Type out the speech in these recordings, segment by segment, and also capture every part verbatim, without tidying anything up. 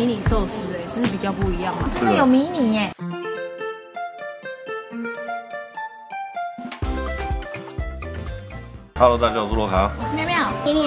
迷你寿司哎、欸，是比较不一样嘛。真的有迷你耶、欸。 Hello， 大家好，我是洛卡，我是喵喵，今天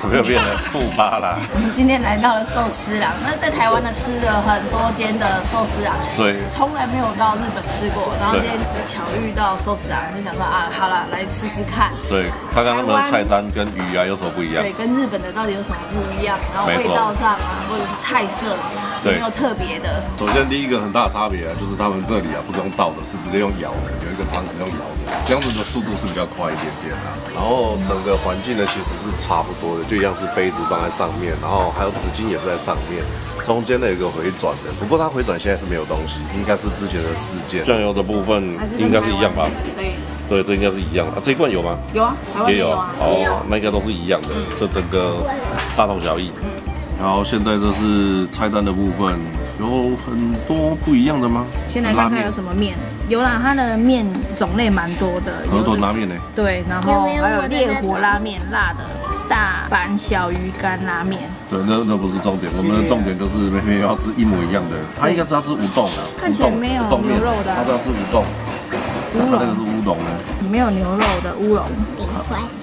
怎么又变成富爸啦？我们今天来到了寿司郎，那在台湾呢吃了很多间的寿司郎，对，从来没有到日本吃过，然后今天巧遇到寿司郎，就想说啊，好啦，来吃吃看，对，看看他们的菜单跟鱼啊有什么不一样，对，跟日本的到底有什么不一样，然后味道上啊，或者是菜色有没有特别的？首先第一个很大的差别啊，就是他们这里啊不是用倒的，是直接用舀的，有一个汤匙用舀的，这样子的速度是比较快一点点。 然后整个环境呢其实是差不多的，就一样是杯子放在上面，然后还有纸巾也是在上面，中间呢有个回转的，不过它回转现在是没有东西，应该是之前的事件。酱油的部分应该是一样吧？对，对，这应该是一样的。啊，这一罐有吗？有啊，台湾也有啊。哦，那应该都是一样的，这整个大同小异。然后现在这是菜单的部分，有很多不一样的吗？先来看看有什么面。 有啦，它的面种类蛮多的，有多拉面呢？对，然后还有烈火拉面、辣的大阪小鱼干拉面。对，那那不是重点，我们的重点就是妹妹要吃一模一样的。她应该是要吃乌冬的，看起来没有牛肉的，她是要吃乌冬。乌龙，那个是乌龙呢？没有牛肉的乌龙。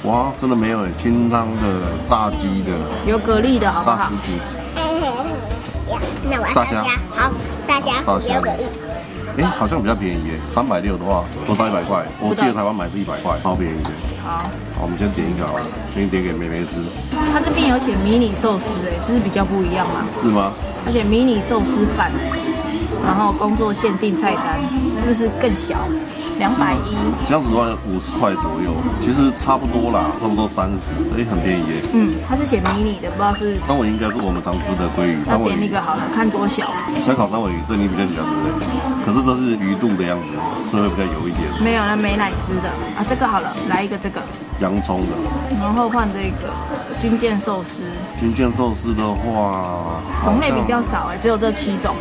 哇，真的没有哎，清汤的、炸鸡的，有蛤蜊的好不好？那我要炸虾，好，炸虾，有蛤蜊。 哎，好像比较便宜耶，三百六的话多到一百块，我记得台湾买是一百块，超便宜的。好，好，我们先点一个好了，先点给妹妹吃。它这边有写迷你寿司，哎，是不是比较不一样嘛？是吗？而且迷你寿司饭，然后工作限定菜单，是不是更小？两百一，这样子的话五十块左右，其实差不多啦，差不多三十，哎，很便宜耶。嗯，它是写迷你的，不知道是。三文鱼应该是我们常吃的鲑鱼。那点那个好了，看多小。小烤三文鱼，这你比较喜欢对不对？ 可是这是鱼肚的样子，所以会比较油一点。没有了，没奶汁的啊，这个好了，来一个这个洋葱的，然后换这个军舰寿司。军舰寿司的话，种类比较少哎，只有这七种。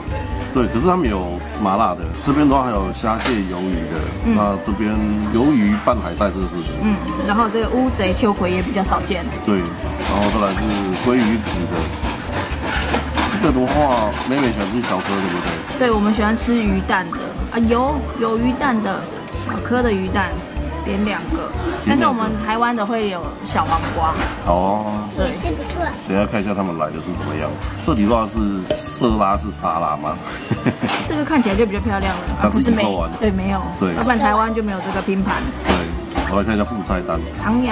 对，可是他们有麻辣的，这边的话还有虾蟹鱿鱼的，嗯、那这边鱿鱼拌海带这是。嗯，然后这个乌贼秋葵也比较少见。对，然后再来是鲑鱼子的。 这个的话，妹妹喜欢吃小颗的，对不对？对，我们喜欢吃鱼蛋的啊，有有鱼蛋的，小颗的鱼蛋，点两个。但是我们台湾的会有小黄瓜。哦，对，也是不错。等一下看一下他们来的是怎么样。这里的话是色拉是沙拉吗？这个看起来就比较漂亮了，它是没有，对，没有，对，要不然台湾就没有这个拼盘。对，我来看一下副菜单，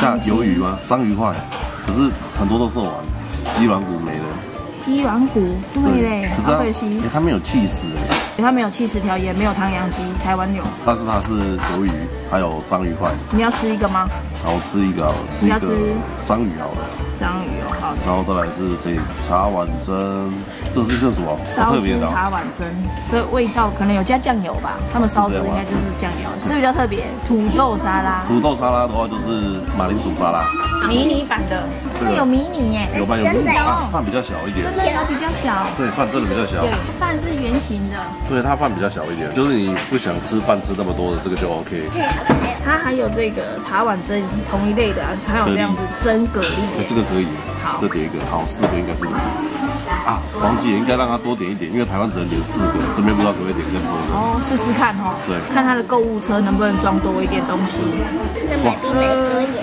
像鱿鱼吗？章鱼块，可是很多都售完，鸡软骨没了。 鸡软骨，对嘞，好可惜。它没有起司，它没有起司条，也没有唐扬鸡，台湾有。但是它是鱿鱼，还有章鱼块。你要吃一个吗？好，我吃一个好了。你要吃章鱼好了。章鱼哦，好。然后再来是这茶碗蒸，这是这什么？烧汁茶碗蒸，所以味道可能有加酱油吧。他们烧汁应该就是酱油，这比较特别。土豆沙拉，土豆沙拉的话就是马铃薯沙拉。 迷你版的，这个有迷你耶，有吧？有迷你，饭比较小一点，真的它比较小，对，饭真的比较小，对，饭是圆形的，对，它饭比较小一点，就是你不想吃饭吃那么多的，这个就 OK。它还有这个茶碗蒸同一类的，还有这样子蒸蛤蜊，这个可以，好，这点一个，好，四个应该是啊，黄姐应该让他多点一点，因为台湾只能点四个，这边不知道可不可以点更多的，哦，试试看哦，对，看他的购物车能不能装多一点东西，哇，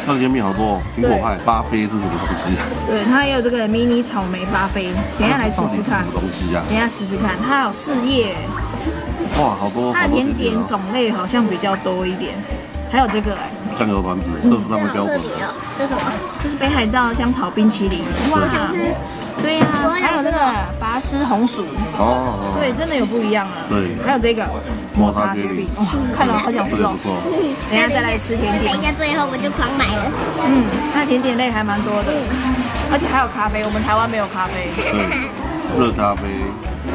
那里面好多哦。 苹果派巴菲是什么东西啊？对，它也有这个迷你草莓巴菲，等一下来吃吃看。什么东西啊？等一下吃吃看，它有四叶。哇，好多！它的甜点种类好像比较多一点，还有这个酱油团子，这是他们标准的。这什么？这是北海道香草冰淇淋。哇，我想吃。对呀，还有这个拔丝红薯。哦。对，真的有不一样了。对。还有这个抹茶卷饼，哇，看了好想吃哦。等一下再来吃甜点。等一下最后我就狂买了。嗯。 它甜点类还蛮多的，而且还有咖啡，我们台湾没有咖啡。热咖啡、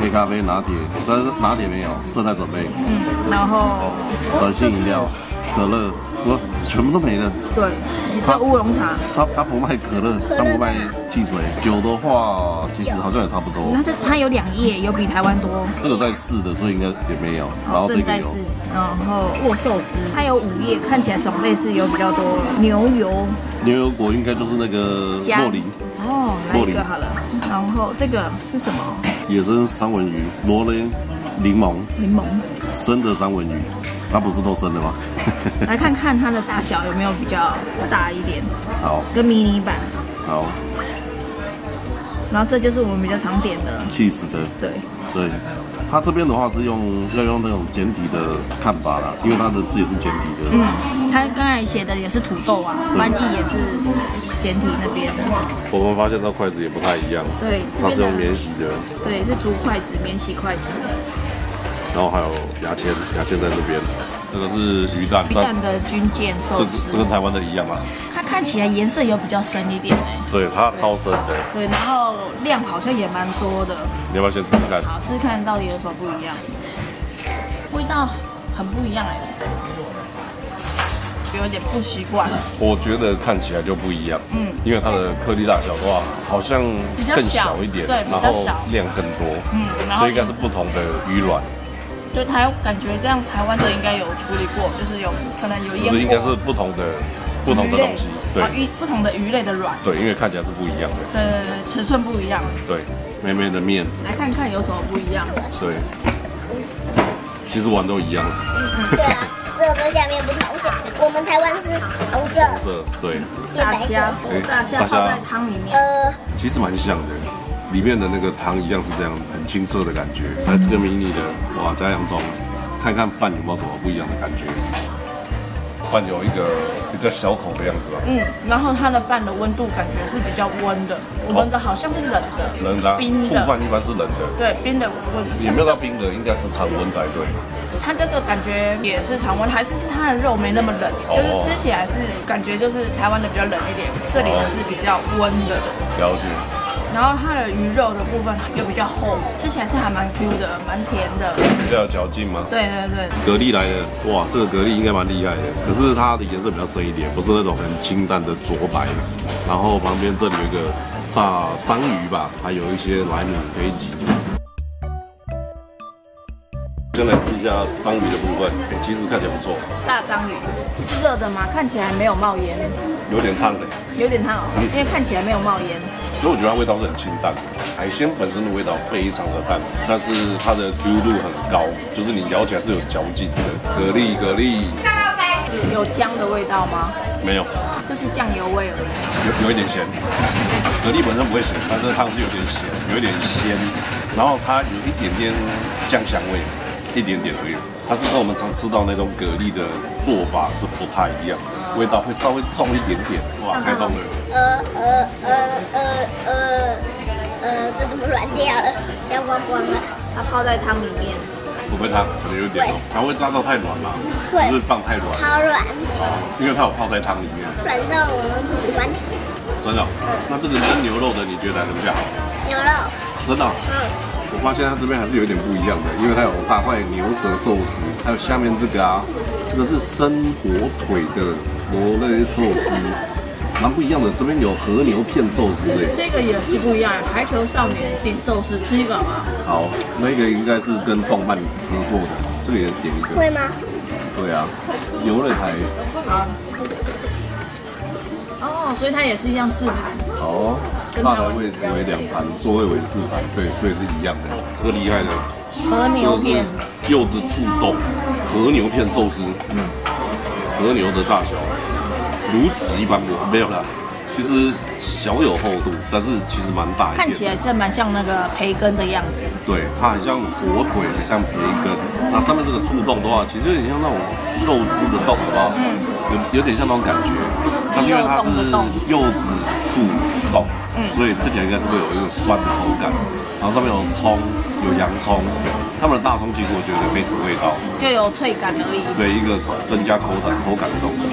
黑咖啡、拿铁，但是拿铁没有，正在准备。嗯，然后软性饮料、可乐，我全部都没了。对，它乌龙茶，它它不卖可乐，它不卖汽水。酒的话，其实好像也差不多。那这它有两页，有比台湾多。这个在试的，所以应该也没有。然后这个有，然后握寿司，它有五页，看起来种类是有比较多。牛油。 牛油果应该就是那个洛梨哦，洛梨好了，然后这个是什么？野生三文鱼，罗勒柠檬，柠檬生的三文鱼，它不是都生的吗？来看看它的大小有没有比较大一点。好，跟迷你版。好。然后这就是我们比较常点的起司的。对对，它这边的话是用要用那种简体的看法啦，因为它的字也是简体的。嗯，它刚才写的也是土豆啊，翻译也是简体那边的。我们发现它筷子也不太一样。对，它是用免洗的。对，是竹筷子、免洗筷子。然后还有牙签，牙签在这边。这个是鱼蛋，鱼蛋的军舰寿司，这跟台湾的一样啊。它看起来颜色有比较深一点哎。对，它超深的。对，然后量好像也蛮多的。你要不要先吃吃看？好，试试看到底有什么不一样。味道很不一样哎，有点不习惯。我觉得看起来就不一样。嗯。因为它的颗粒大小的话，好像更小一点，对，然后量更多。嗯，所以应该是不同的鱼卵。就台感觉这样，台湾的应该有处理过，就是有可能有腌过，应该是不同的不同的东西，对，鱼不同的鱼类的卵，对，因为看起来是不一样的，对对对，尺寸不一样，对，妹妹的面，来看看有什么不一样，对，其实碗都一样，对啊，这个跟下面不是红色，我们台湾是红色，对，炸虾，炸虾泡在汤里面，呃，其实蛮像的。里面的那个汤一样是这样，很清澈的感觉。来吃个迷你的，哇，加洋葱，看看饭有没有什么不一样的感觉。饭有一个比较小口的样子吧。嗯，然后它的饭的温度感觉是比较温的，我们的好像是冷的，冷的，冰的。醋饭一般是冷的。对，冰的温。也没有到冰的，应该是常温才对。它这个感觉也是常温，还是是它的肉没那么冷，就是吃起来是感觉就是台湾的比较冷一点，这里的是比较温的。了解。然后它的鱼肉的部分又比较厚，吃起来是还蛮 Q 的，蛮甜的，比较有嚼劲嘛。对对对，蛤蜊来的，哇，这个蛤蜊应该蛮厉害的，可是它的颜色比较深一点，不是那种很清淡的浊白的。然后旁边这里有一个炸章鱼吧，还有一些莱姆可以挤。先来吃一下章鱼的部分，哎，其实看起来不错。大章鱼是热的吗？看起来没有冒烟，有点烫的，有点烫哦，嗯、因为看起来没有冒烟。所以我觉得它味道是很清淡的，海鲜本身的味道非常的淡，但是它的 Q 度很高，就是你咬起来是有嚼劲的。蛤蜊，蛤蜊，有姜的味道吗？没有，就是酱油味而已。有有一点咸，蛤蜊本身不会咸，但是汤是有点咸，有一点鲜，然后它有一点点酱香味，一点点而已。它是跟我们常吃到那种蛤蜊的做法是不太一样的，味道会稍微重一点点。哇，开动了！呃呃呃呃呃呃，这怎么软掉了？掉光光了。它泡在汤里面。不会烫，可能有点哦。它会炸到太软吗？会。是不是放太软？超软。哦，因为它有泡在汤里面。软到我们不喜欢。真的？那这个跟牛肉的你觉得哪个比较好？牛肉。真的？嗯。我发现它这边还是有点不一样的，因为它有大块牛舌寿司，还有下面这个啊，这个是生火腿的罗勒寿司，蛮不一样的。这边有和牛片寿司哎，这个也是不一样。排球少年点寿司，吃一个吗？好，那个应该是跟动漫合作的，这里也点一个。会吗？对啊，游乐台。好。哦，所以它也是一样四盘。好。大的位置为两盘，座位为四盘，对，所以是一样的。这个厉害的和牛片，柚子醋冻和牛片寿司，嗯，和牛的大小如此一般薄，没有啦，其实小有厚度，但是其实蛮大一点。看起来这蛮像那个培根的样子。对，它很像火腿，很像培根。那上面这个醋冻的话，其实有点像那种肉汁的冻，好不好？嗯，有有点像那种感觉。它因为它是柚子醋冻。所以吃起来应该是会有一种酸的口感，然后上面有葱，有洋葱，他们的大葱其实我觉得没什么味道，就有脆感而已。对，一个增加口感口感的东西。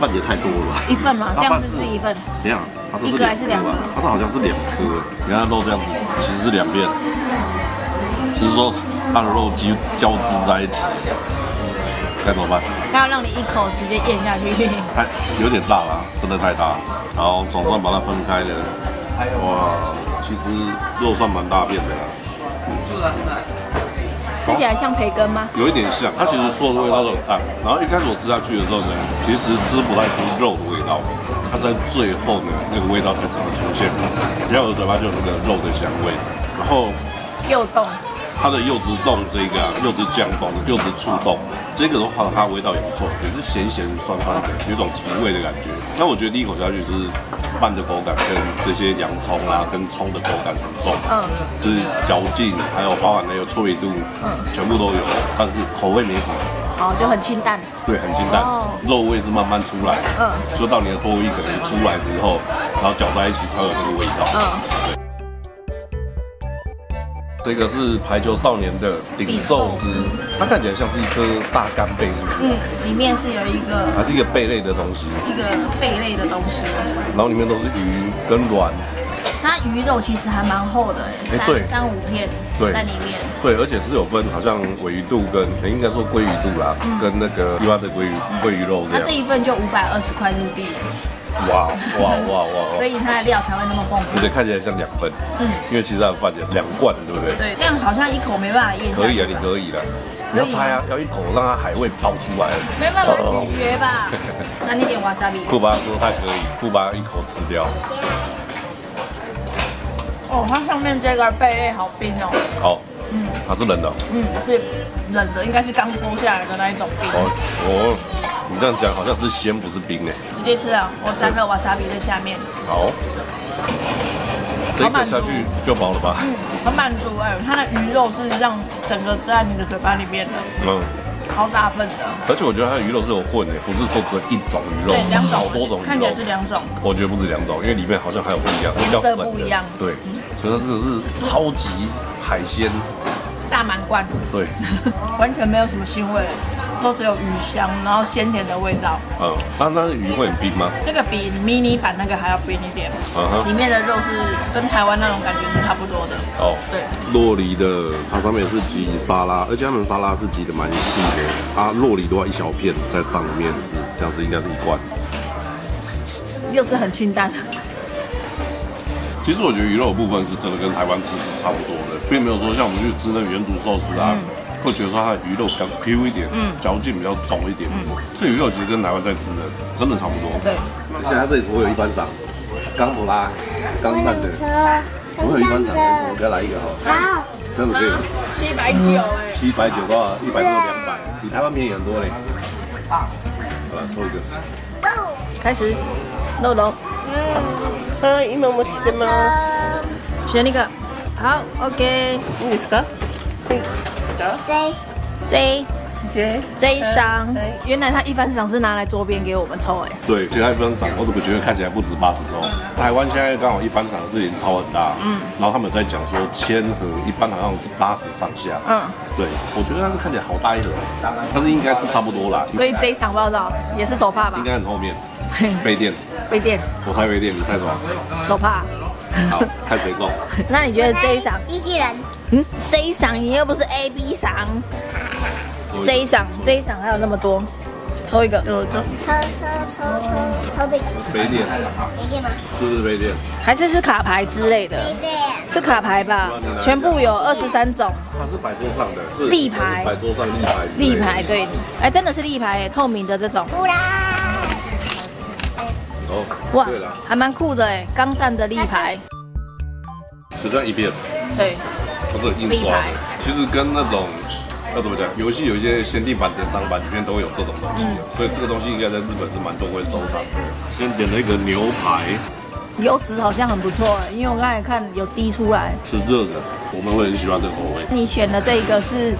饭也太多了吧？一份吗？这样子是一份。怎样？它这是两颗吧？它这好像是两颗，你看肉这样子，其实是两片，只是说它的肉汁交织在一起。该怎么办？它要让你一口直接咽下去。它有点大了，真的太大了。然后总算把它分开了。哇，其实肉算蛮大片的啦。吃起来像培根吗？有一点像，它其实所有的味道都有淡。然后一开始我吃下去的时候呢，其实吃不太出肉的味道，它在最后呢那个味道才整个出现。然后我的嘴巴就有那个肉的香味，然后柚冻，它的柚子冻这个、啊，柚子酱冻、柚子醋冻，这个的话它味道也不错，也是咸咸酸酸的，有种提味的感觉。那我觉得第一口下去就是饭的口感跟这些洋葱啊，跟葱的口感很重，嗯，就是嚼劲，还有包含还有脆度，嗯，全部都有，但是口味没什么，哦，就很清淡，对，很清淡，哦、肉味是慢慢出来，嗯，就到你的唾液可能出来之后，然后搅在一起才有那个味道，嗯。 这个是排球少年的顶寿司，它看起来像是一颗大干贝，是不是？嗯，里面是有一个，它是一个贝类的东西，一个贝类的东西。然后里面都是鱼跟卵。它鱼肉其实还蛮厚的，哎，对，三五片在里面。对，而且是有分，好像鲔鱼肚跟，应该说鲑鱼肚啦，跟那个一般的鲑鱼鲑鱼肉这样。它这一份就五百二十块日币。哇哇哇哇！所以它的料才会那么丰富，而且看起来像两份，嗯，因为其实它的饭也两罐，对不对？对，这样好像一口没办法咽下去。可以啊，你可以的，你要猜啊，要一口让它海味爆出来。没办法咀嚼吧，沾一点瓦萨比。库巴说他可以，库巴一口吃掉。哦，它上面这个贝类好冰哦。好，嗯，它是冷的。嗯，是冷的，应该是刚剥下来的那一种冰。哦哦。 你这样讲好像是鲜不是冰哎，直接吃啊！我沾了瓦萨比在下面。好，这个下去就饱了吧？嗯，很满足哎，它的鱼肉是让整个在你的嘴巴里面的，嗯，好大份的。而且我觉得它的鱼肉是有混的，不是说只有一种鱼肉，对，两种，好多种鱼肉，看起来是两种。我觉得不止两种，因为里面好像还有不一样，颜色不一样。对，所以它这个是超级海鲜大满贯，对，完全没有什么腥味。 都只有鱼香，然后鲜甜的味道。嗯，那那鱼会很冰吗？这个比迷你版那个还要冰一点。嗯哼，里面的肉是跟台湾那种感觉是差不多的。哦，对。酪梨的它上面是挤沙拉，而且他们沙拉是挤的蛮细的。它酪梨的话一小片在上面，这样子应该是一罐。又是很清淡。 其实我觉得鱼肉的部分是真的跟台湾吃是差不多的，并没有说像我们去吃那个原煮寿司啊，会觉得说它的鱼肉比较 Q 一点，嗯，嚼劲比较重一点。这鱼肉其实跟台湾在吃的真的差不多。对，现在这里怎么有一番赏？刚普拉，刚蛋的，怎么有一番赏？我给他来一个哈。好，这样子可以吗？七百九哎，七百九的话，一百多两百，比台湾便宜很多嘞。好，好了，抽一个。开始，肉肉。 はい、今持ってます。一緒にか。はい、オッケー。いいですか？はい。J J J 赏，原来他一番赏是拿来桌边给我们抽哎。对，其实他一番赏，我怎么觉得看起来不止八十抽？台湾现在刚好一番赏是已经超很大，嗯，然后他们在讲说千盒一般好像是八十上下，嗯，对，我觉得它是看起来好大一盒，但是应该是差不多啦。所以 J 赏报道也是手帕吧？应该很后面。 杯垫，杯垫，我猜杯垫，你猜什么？手帕。好，看谁中。那你觉得这一赏？机器人。嗯，这一赏你又不是 A B 赏。这一赏，这一赏还有那么多，抽一个。有的。抽抽抽抽抽这个。杯垫。杯垫吗？是不是杯垫？还是是卡牌之类的？杯垫。是卡牌吧？全部有二十三种。它是摆桌上的。立牌。摆桌上立牌。立牌对，哎，真的是立牌，透明的这种。 哇，还蛮酷的哎，钢弹的立牌，只这样一片，对，它是很印刷的。其实跟那种要怎么讲，游戏有一些限定版、典藏版里面都有这种东西，所以这个东西应该在日本是蛮多会收藏的。先点了一个牛排，油脂好像很不错哎，因为我刚才看有滴出来，是热的，我们会很喜欢这个口味。你选的这一个是。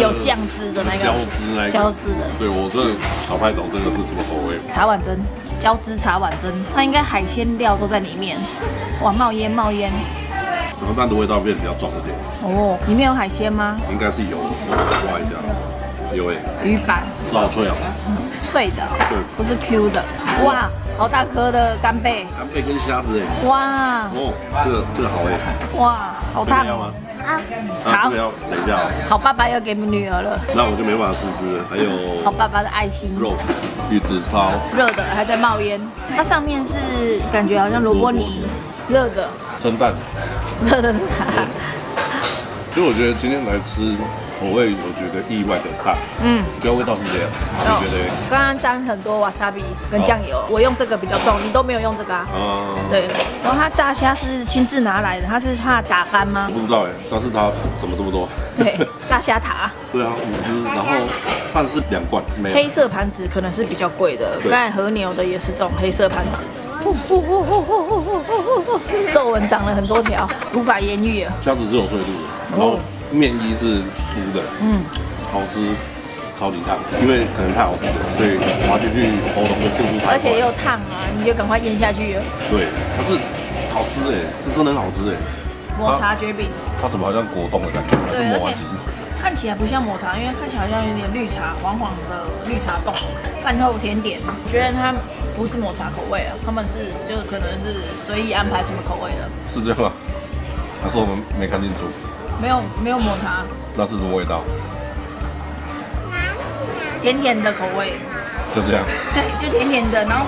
有酱汁的那个，胶汁那个，胶汁的。对我这小派懂这个是什么口味？茶碗蒸，胶汁茶碗蒸，它应该海鲜料都在里面。哇，冒烟冒烟，整个蛋的味道变得比较重一点。哦，里面有海鲜吗？应该是有，挖一下，有诶。鱼板，这好脆啊，脆的，对，不是 Q 的。哇，好大颗的干贝，干贝跟虾子哎。哇，哦，这个这个好哎。哇，好烫。 好，等一下哦。好爸爸要给女儿了，那我就没办法试吃了。还有好爸爸的爱心肉，玉子烧，热的还在冒烟。它上面是感觉好像萝卜泥，热的蒸蛋，热的是啥？所以我觉得今天来吃口味我觉得意外的大。嗯，你觉得味道是这样？你觉得？刚刚沾很多瓦萨比跟酱油，我用这个比较重，你都没有用这个啊？哦，对。然后它炸虾是亲自拿来的，它是怕打翻吗？不知道哎，但是它怎么这么多？对，炸虾塔。对啊，五只，然后饭是两罐。黑色盘子可能是比较贵的，刚才和牛的也是这种黑色盘子。 皱纹长了很多条，无法言喻啊。虾子是有脆度的，然后面衣是酥的，嗯，好吃，超级烫，因为可能太好吃了，所以滑进去喉咙的速度太快，而且又烫啊，你就赶快咽下去了。对，它是好吃哎，是真的很好吃哎。抹茶卷饼，它怎么好像果冻的感觉？对，而且看起来不像抹茶，因为看起来好像有点绿茶，黄黄的绿茶冻。饭后甜点，我觉得它。 不是抹茶口味啊，他们是就是可能是随意安排什么口味的，是这样吗？还是我们没看清楚？没有没有抹茶，那是什么味道？甜甜的口味，就这样，就甜甜的，然后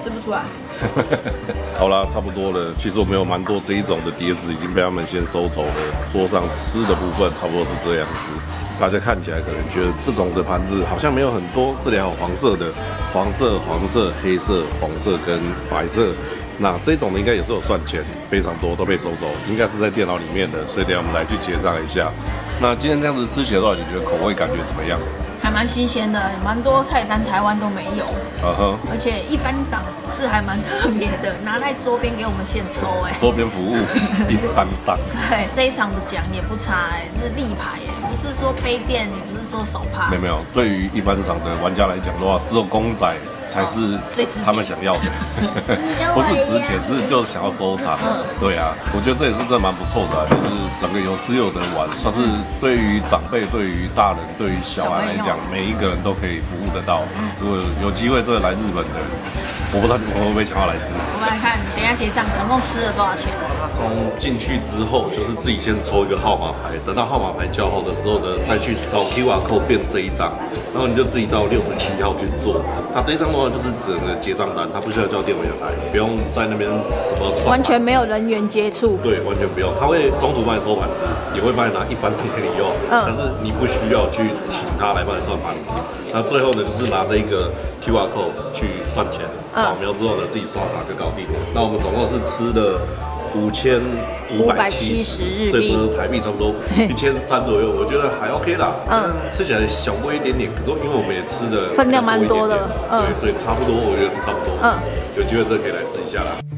吃不出来。好啦，差不多了。其实我们有蛮多这一种的碟子已经被他们先收走了。桌上吃的部分差不多是这样子。 大家看起来可能觉得这种的盘子好像没有很多，这里还有黄色的，黄色、黄色、黑色、红色跟白色。那这种的应该也是有算钱，非常多都被收走，应该是在电脑里面的，所以等下我们来去结账一下。那今天这样子吃起来的话，你觉得口味感觉怎么样？还蛮新鲜的，蛮多菜单台湾都没有，嗯哼、uh， huh. 而且一般赏是还蛮特别的，拿来周边给我们现抽哎、欸，周边服务一般赏，对，这一场的奖也不差哎、欸，是立牌哎、欸。 不是说杯垫，也不是说手帕，没有没有。对于一般赏的玩家来讲的话，只有公仔才是他们想要的，不是值钱，是就想要收藏。对啊，我觉得这也是真的蛮不错的、啊，就是整个有吃有的玩，算是对于长辈、对于大人、对于小孩来讲，每一个人都可以服务得到。如果有机会真的来日本的，我不知道你们会不会想要来吃。我们来看，等一下结账，总共吃了多少钱？从进去之后，就是自己先抽一个号码牌，等到号码牌叫号的时候呢，再去扫 Q R code 变这一张，然后你就自己到六十七号去做。那这一张。 就是整个结账单，他不需要叫店员来，不用在那边什么手，完全没有人员接触。对，完全不用。他会中途帮你收盘子，也会帮你拿一番送给你用，嗯、但是你不需要去请他来帮你算盘子。那最后呢，就是拿着一个 Q R code 去算钱，扫描之后呢，自己刷卡就搞定。那我们总共是吃的。 五千五百七十日币，所以台币差不多一千三左右，我觉得还 OK 啦。嗯，吃起来小贵一点点，可是因为我们也吃的分量蛮多的，嗯，所以差不多，我觉得是差不多。嗯，有机会真的可以来试一下啦。